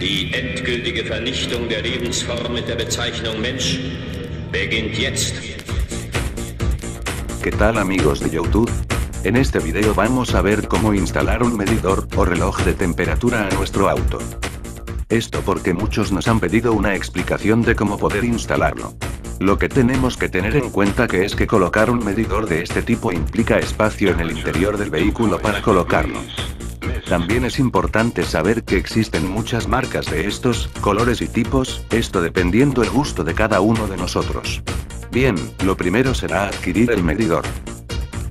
Die endgültige Vernichtung der Lebensform mit der Bezeichnung Mensch beginnt jetzt. ¿Qué tal amigos de YouTube? En este video vamos a ver cómo instalar un medidor o reloj de temperatura a nuestro auto. Esto porque muchos nos han pedido una explicación de cómo poder instalarlo. Lo que tenemos que tener en cuenta que es que colocar un medidor de este tipo implica espacio en el interior del vehículo para colocarlo. También es importante saber que existen muchas marcas de estos, colores y tipos, esto dependiendo el gusto de cada uno de nosotros. Bien, lo primero será adquirir el medidor.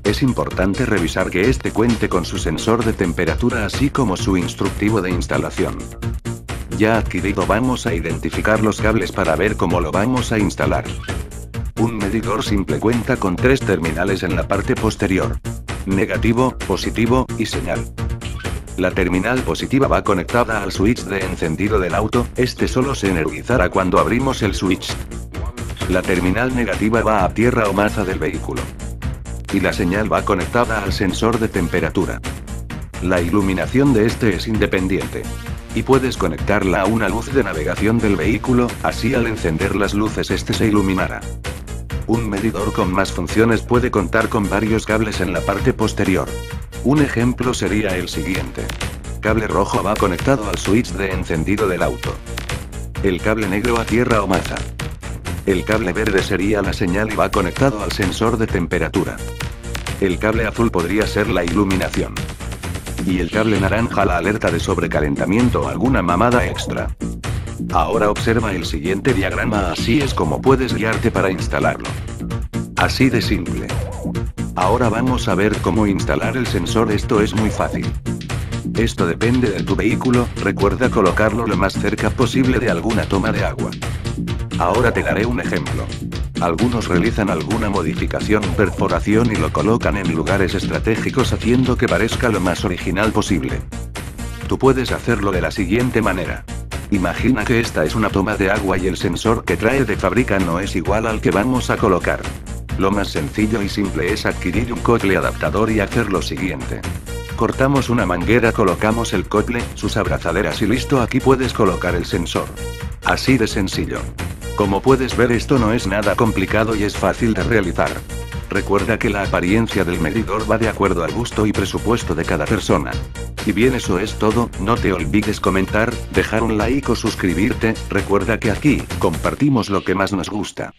Es importante revisar que este cuente con su sensor de temperatura así como su instructivo de instalación. Ya adquirido vamos a identificar los cables para ver cómo lo vamos a instalar. Un medidor simple cuenta con 3 terminales en la parte posterior. Negativo, positivo y señal. La terminal positiva va conectada al switch de encendido del auto, este solo se energizará cuando abrimos el switch. La terminal negativa va a tierra o maza del vehículo. Y la señal va conectada al sensor de temperatura. La iluminación de este es independiente. Y puedes conectarla a una luz de navegación del vehículo, así al encender las luces este se iluminará. Un medidor con más funciones puede contar con varios cables en la parte posterior. Un ejemplo sería el siguiente. Cable rojo va conectado al switch de encendido del auto. El cable negro a tierra o maza. El cable verde sería la señal y va conectado al sensor de temperatura. El cable azul podría ser la iluminación. Y el cable naranja la alerta de sobrecalentamiento o alguna mamada extra. Ahora observa el siguiente diagrama, así es como puedes guiarte para instalarlo. Así de simple. Ahora vamos a ver cómo instalar el sensor, esto es muy fácil. Esto depende de tu vehículo, recuerda colocarlo lo más cerca posible de alguna toma de agua. Ahora te daré un ejemplo. Algunos realizan alguna modificación, perforación y lo colocan en lugares estratégicos haciendo que parezca lo más original posible. Tú puedes hacerlo de la siguiente manera. Imagina que esta es una toma de agua y el sensor que trae de fábrica no es igual al que vamos a colocar. Lo más sencillo y simple es adquirir un cople adaptador y hacer lo siguiente. Cortamos una manguera, colocamos el cople, sus abrazaderas y listo, aquí puedes colocar el sensor. Así de sencillo. Como puedes ver esto no es nada complicado y es fácil de realizar. Recuerda que la apariencia del medidor va de acuerdo al gusto y presupuesto de cada persona. Y bien, eso es todo, no te olvides comentar, dejar un like o suscribirte, recuerda que aquí, compartimos lo que más nos gusta.